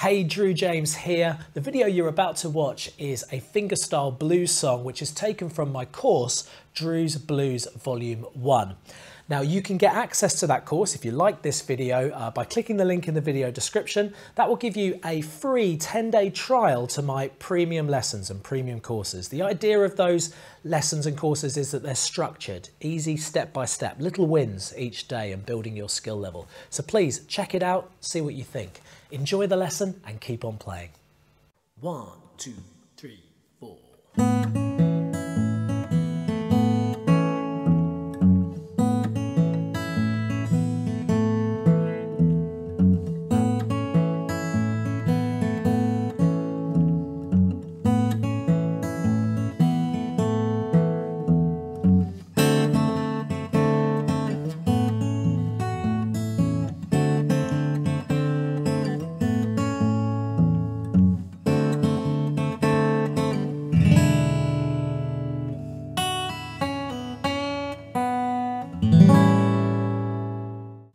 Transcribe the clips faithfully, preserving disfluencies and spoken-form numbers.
Hey, Drue James here. The video you're about to watch is a fingerstyle blues song which is taken from my course, Drue's Blues Volume one. Now you can get access to that course if you like this video uh, by clicking the link in the video description. That will give you a free ten day trial to my premium lessons and premium courses. The idea of those lessons and courses is that they're structured, easy step by step, little wins each day and building your skill level. So please check it out, see what you think. Enjoy the lesson and keep on playing. One, two, three, four.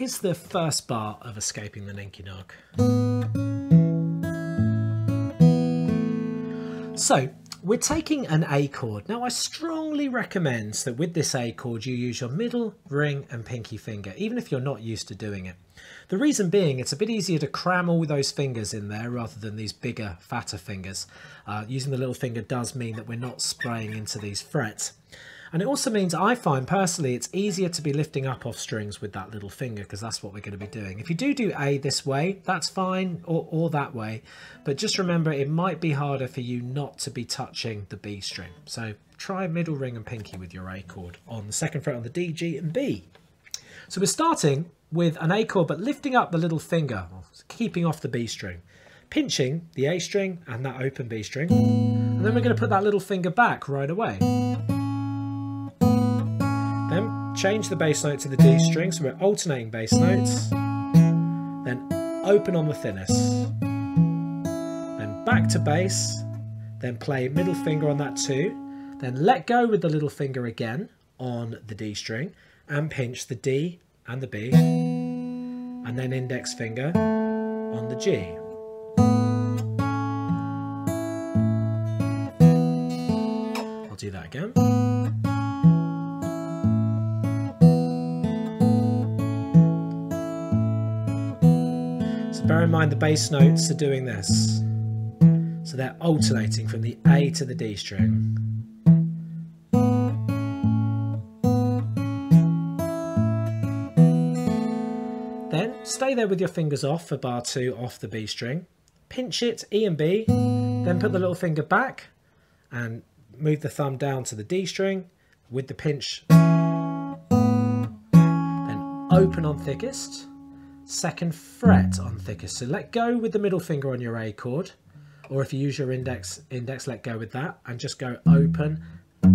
It's the first bar of Escaping the Ninky Nog. So we're taking an A chord. Now I strongly recommend that with this A chord you use your middle, ring and pinky finger, even if you're not used to doing it. The reason being it's a bit easier to cram all those fingers in there rather than these bigger, fatter fingers. Uh, using the little finger does mean that we're not spraying into these frets. And it also means, I find personally, it's easier to be lifting up off strings with that little finger because that's what we're going to be doing. If you do do A this way, that's fine, or, or that way. But just remember, it might be harder for you not to be touching the B string. So try middle, ring and pinky with your A chord on the second fret on the D, G and B. So we're starting with an A chord, but lifting up the little finger, keeping off the B string, pinching the A string and that open B string. And then we're going to put that little finger back right away. Then change the bass note to the D string, so we're alternating bass notes, then open on the thinnest, then back to bass, then play middle finger on that two, then let go with the little finger again on the D string and pinch the D and the B, and then index finger on the G. I'll do that again. Bear in mind the bass notes are doing this, so they're alternating from the A to the D string. Then stay there with your fingers off for bar two off the B string, pinch it, E and B, then put the little finger back and move the thumb down to the D string with the pinch, then open on thickest. Second fret on thickest, so let go with the middle finger on your A chord, or if you use your index index let go with that and just go open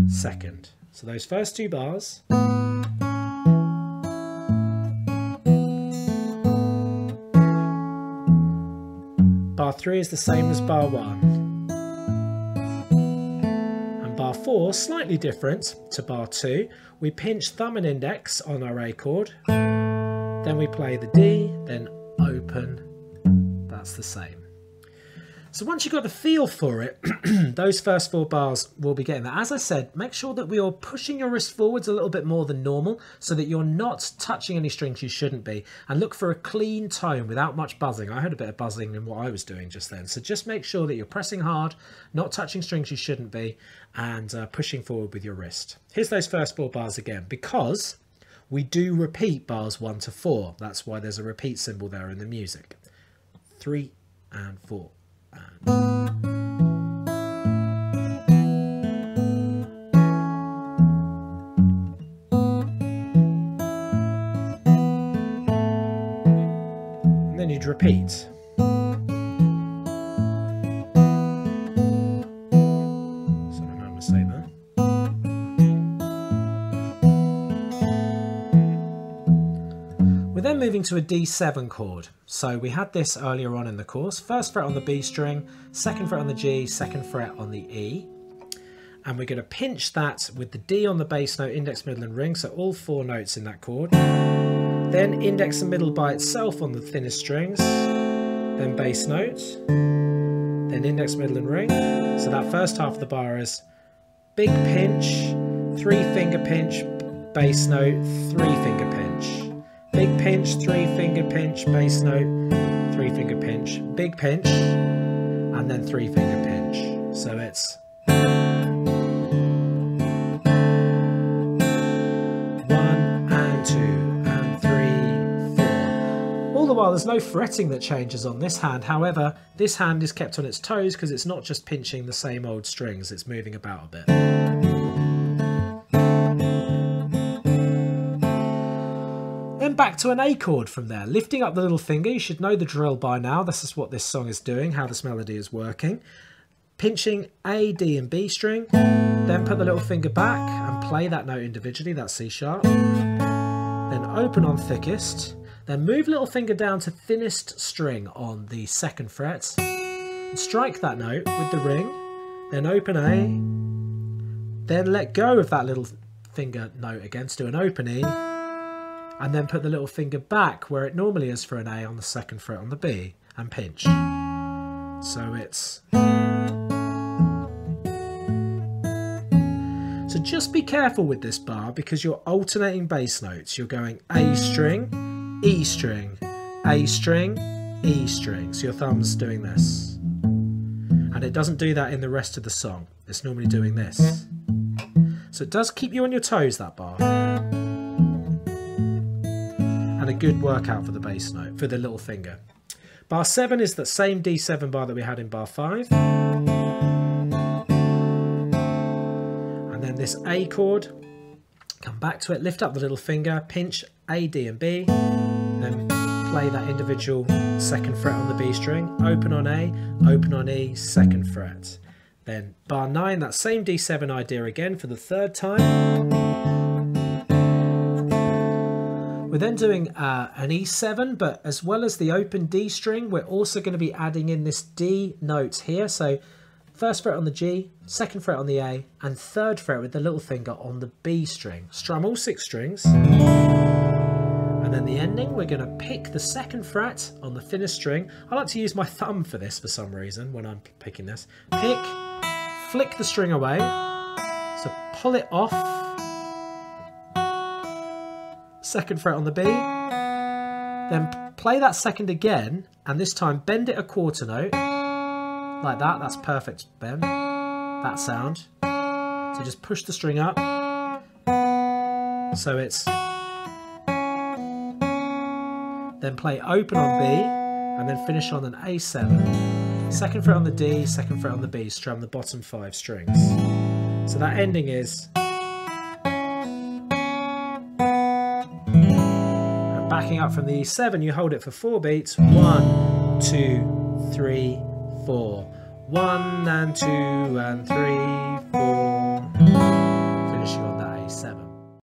second. So those first two bars, bar three is the same as bar one, and bar four slightly different to bar two. We pinch thumb and index on our A chord. Then we play the D, then open, that's the same. So once you've got the feel for it, those first four bars will be getting that. As I said, make sure that you're pushing your wrist forwards a little bit more than normal so that you're not touching any strings you shouldn't be. And look for a clean tone without much buzzing. I heard a bit of buzzing in what I was doing just then. So just make sure that you're pressing hard, not touching strings you shouldn't be, and uh, pushing forward with your wrist. Here's those first four bars again, because we do repeat bars one to four. That's why there's a repeat symbol there in the music. Three and four. And... and then you'd repeat. Then moving to a D seven chord. So we had this earlier on in the course. First fret on the B string, second fret on the G, second fret on the E. And we're going to pinch that with the D on the bass note, index, middle and ring, so all four notes in that chord. Then index and middle by itself on the thinnest strings. then bass note, then index, middle and ring. So that first half of the bar is big pinch, three finger pinch, bass note, three finger pinch, big pinch, three finger pinch, bass note, three finger pinch, big pinch, and then three finger pinch. So it's all the while there's no fretting that changes on this hand. However, this hand is kept on its toes because it's not just pinching the same old strings, it's moving about a bit. Then back to an A chord from there. Lifting up the little finger, you should know the drill by now. This is what this song is doing, how this melody is working. Pinching A, D and B string, then put the little finger back and play that note individually, that's C sharp. Then open on thickest. Then move little finger down to thinnest string on the second fret, and strike that note with the ring, then open A, then let go of that little finger note again to do an open E, and then put the little finger back where it normally is for an A on the second fret on the B, and pinch. So it's... So just be careful with this bar because you're alternating bass notes. You're going A string, E string, A string, E string. So your thumb's doing this. And it doesn't do that in the rest of the song. It's normally doing this. So it does keep you on your toes, that bar. And a good workout for the bass note, for the little finger. Bar seven is that same D seven bar that we had in bar five. And then this A chord. Come back to it, lift up the little finger, pinch A, D and B. Then play that individual second fret on the B string, open on A, open on E, second fret. Then bar nine, that same D seven idea again for the third time. We're then doing uh, an E seven, but as well as the open D string, we're also going to be adding in this D note here. So first fret on the G, second fret on the A, and third fret with the little finger on the B string. Strum all six strings. And then the ending, we're going to pick the second fret on the thinnest string. I like to use my thumb for this for some reason when I'm picking this. Pick, flick the string away, so pull it off, second fret on the B, then play that second again, and this time bend it a quarter note, like that, that's perfect bend, that sound. So just push the string up, so it's... Then play open on B, and then finish on an A seven. Second fret on the D, second fret on the B, strum the bottom five strings. So that ending is... And backing up from the E seven, you hold it for four beats. One, two, three, four. One and two and three, four. Finishing on that A seven.